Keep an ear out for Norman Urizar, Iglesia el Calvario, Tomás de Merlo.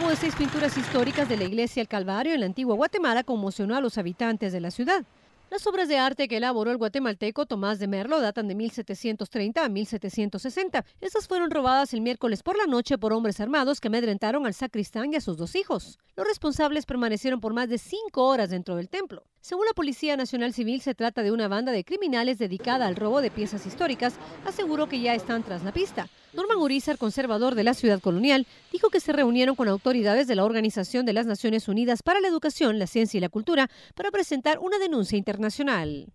robo de 6 pinturas históricas de la Iglesia el Calvario en la antigua Guatemala conmocionó a los habitantes de la ciudad. Las obras de arte que elaboró el guatemalteco Tomás de Merlo datan de 1730 a 1760. Estas fueron robadas el miércoles por la noche por hombres armados que amedrentaron al sacristán y a sus 2 hijos. Los responsables permanecieron por más de 5 horas dentro del templo. Según la Policía Nacional Civil, se trata de una banda de criminales dedicada al robo de piezas históricas. Aseguró que ya están tras la pista. Norman Urizar, conservador de la ciudad colonial, dijo que se reunieron con autoridades de la Organización de las Naciones Unidas para la Educación, la Ciencia y la Cultura para presentar una denuncia internacional.